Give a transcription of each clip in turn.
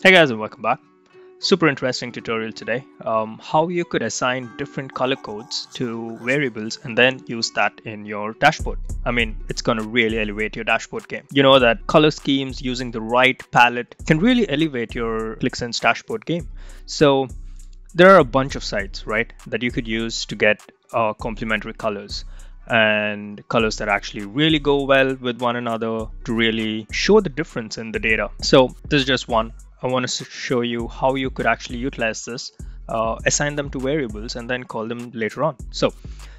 Hey guys, and welcome back. Super interesting tutorial today. How you could assign different color codes to variables and then use that in your dashboard. I mean, it's going to really elevate your dashboard game. You know that color schemes using the right palette can really elevate your Qlik Sense dashboard game. So there are a bunch of sites, right, that you could use to get complementary colors and colors that actually really go well with one another to really show the difference in the data. So this is just one. I want to show you how you could actually utilize this, assign them to variables and then call them later on. So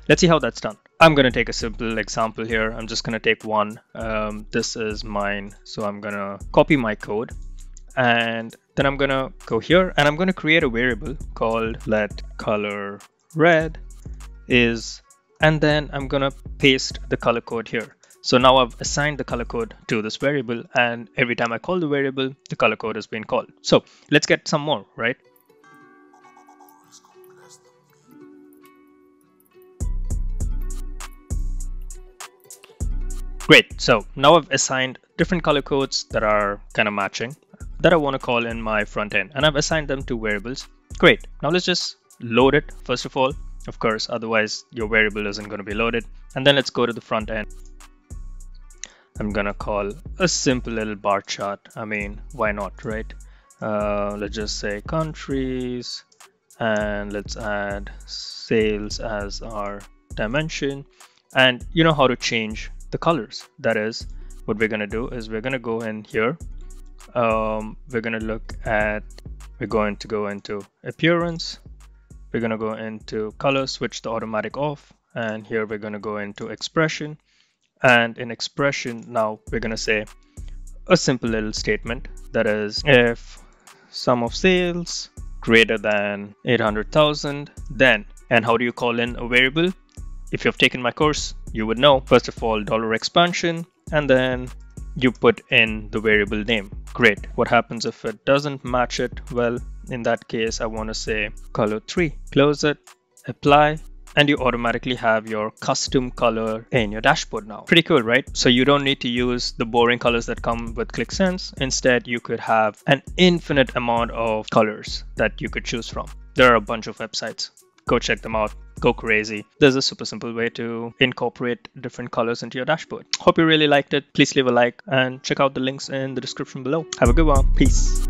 let's see how that's done. I'm going to take a simple example here. I'm just going to take one. This is mine. So I'm going to copy my code and then I'm going to go here and I'm going to create a variable called let color red is, and then I'm going to paste the color code here. So now I've assigned the color code to this variable, and every time I call the variable, the color code has been called. So let's get some more, right? Great. So now I've assigned different color codes that are kind of matching that I want to call in my front end, and I've assigned them to variables. Great. Now let's just load it first of all, of course, otherwise your variable isn't going to be loaded. And then let's go to the front end. I'm gonna call a simple little bar chart. I mean, why not, right? Let's just say countries, and let's add sales as our dimension. And you know how to change the colors. That is what we're gonna do, is we're gonna go in here. We're going to go into appearance. We're gonna go into color, switch the automatic off. And here we're gonna go into expression. And in expression, now we're going to say a simple little statement, that is, if sum of sales greater than 800,000, then, and how do you call in a variable? If you've taken my course, you would know, first of all, dollar expansion, and then you put in the variable name. Great. What happens if it doesn't match it? Well, in that case, I want to say color 3, close it, apply. And you automatically have your custom color in your dashboard now. Pretty cool, right? So you don't need to use the boring colors that come with Qlik Sense. Instead, you could have an infinite amount of colors that you could choose from. There are a bunch of websites. Go check them out. Go crazy. There's a super simple way to incorporate different colors into your dashboard. Hope you really liked it. Please leave a like and check out the links in the description below. Have a good one. Peace.